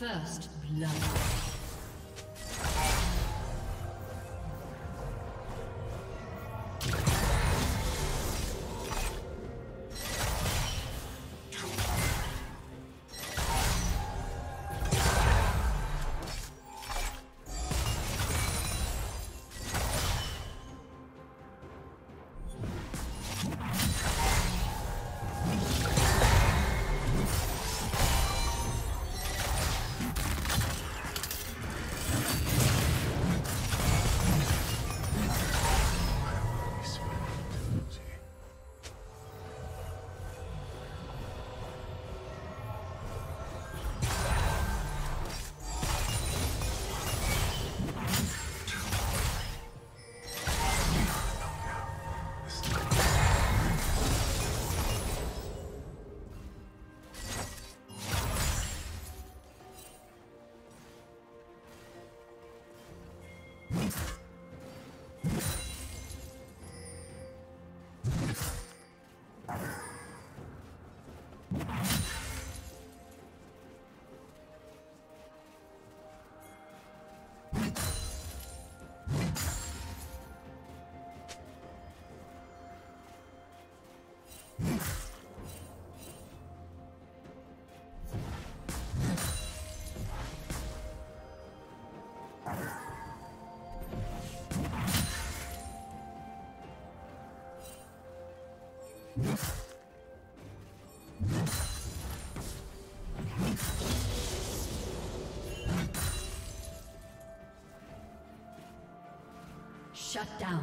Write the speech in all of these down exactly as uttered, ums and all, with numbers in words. First blood. Shut down.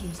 He's